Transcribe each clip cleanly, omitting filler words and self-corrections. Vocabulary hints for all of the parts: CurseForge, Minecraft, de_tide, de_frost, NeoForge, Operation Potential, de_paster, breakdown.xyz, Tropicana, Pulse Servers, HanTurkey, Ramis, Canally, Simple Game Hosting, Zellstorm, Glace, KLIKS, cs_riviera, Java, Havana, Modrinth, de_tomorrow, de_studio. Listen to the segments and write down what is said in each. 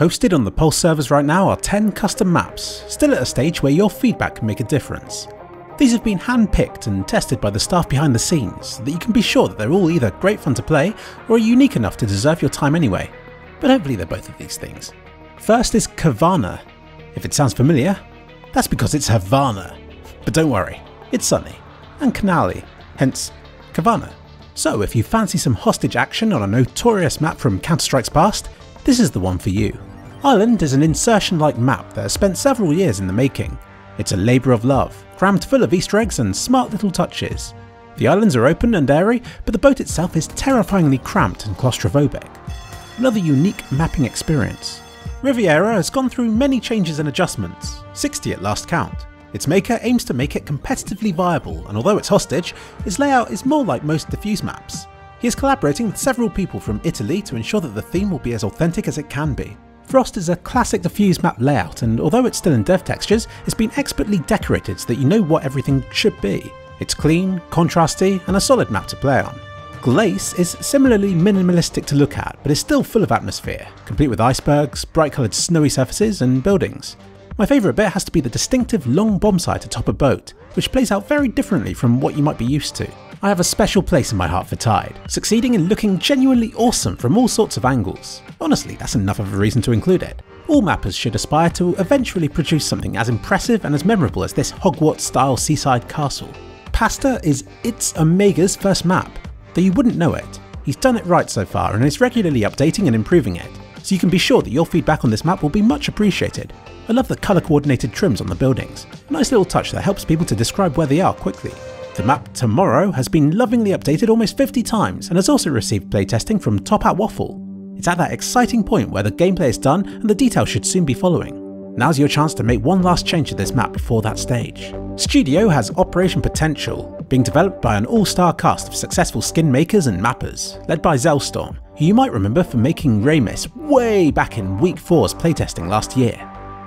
Hosted on the Pulse servers right now are 10 custom maps, still at a stage where your feedback can make a difference. These have been hand-picked and tested by the staff behind the scenes, so that you can be sure that they're all either great fun to play or are unique enough to deserve your time anyway. But hopefully they're both of these things. First is Havana. If it sounds familiar, that's because it's Havana. But don't worry, it's sunny and canally, hence Havana. So if you fancy some hostage action on a notorious map from Counter-Strike's past, this is the one for you. Ireland is an insertion-like map that has spent several years in the making. It's a labour of love, crammed full of Easter eggs and smart little touches. The islands are open and airy, but the boat itself is terrifyingly cramped and claustrophobic. Another unique mapping experience. Riviera has gone through many changes and adjustments, 60 at last count. Its maker aims to make it competitively viable, and although it's hostage, its layout is more like most diffuse maps. He is collaborating with several people from Italy to ensure that the theme will be as authentic as it can be. Frost is a classic diffuse map layout, and although it's still in dev textures, it's been expertly decorated so that you know what everything should be. It's clean, contrasty, and a solid map to play on. Glace is similarly minimalistic to look at, but is still full of atmosphere, complete with icebergs, bright coloured snowy surfaces, and buildings. My favourite bit has to be the distinctive long bombsight atop a boat, which plays out very differently from what you might be used to. I have a special place in my heart for Tide, succeeding in looking genuinely awesome from all sorts of angles. Honestly, that's enough of a reason to include it. All mappers should aspire to eventually produce something as impressive and as memorable as this Hogwarts-style seaside castle. Pasta is It's Omega's first map, though you wouldn't know it. He's done it right so far and is regularly updating and improving it, so you can be sure that your feedback on this map will be much appreciated. I love the colour-coordinated trims on the buildings, a nice little touch that helps people to describe where they are quickly. The map Tomorrow has been lovingly updated almost 50 times and has also received playtesting from Top Hat Waffle. It's at that exciting point where the gameplay is done and the details should soon be following. Now's your chance to make one last change to this map before that stage. Studio has Operation Potential, being developed by an all-star cast of successful skin makers and mappers, led by Zellstorm, who you might remember for making Ramis way back in Week 4's playtesting last year.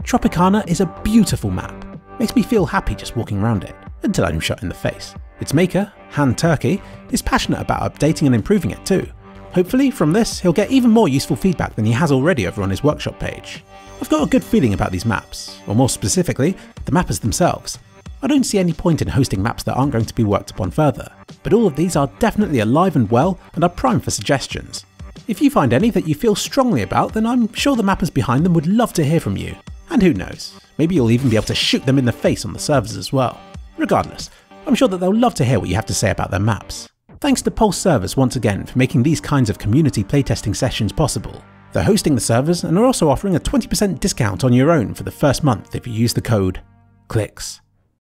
Tropicana is a beautiful map, makes me feel happy just walking around it, until I'm shot in the face. Its maker, HanTurkey, is passionate about updating and improving it too. Hopefully from this he'll get even more useful feedback than he has already over on his workshop page. I've got a good feeling about these maps, or more specifically, the mappers themselves. I don't see any point in hosting maps that aren't going to be worked upon further, but all of these are definitely alive and well and are prime for suggestions. If you find any that you feel strongly about, then I'm sure the mappers behind them would love to hear from you. And who knows, maybe you'll even be able to shoot them in the face on the servers as well. Regardless, I'm sure that they'll love to hear what you have to say about their maps. Thanks to Pulse Servers once again for making these kinds of community playtesting sessions possible. They're hosting the servers and are also offering a 20% discount on your own for the first month if you use the code KLIKS.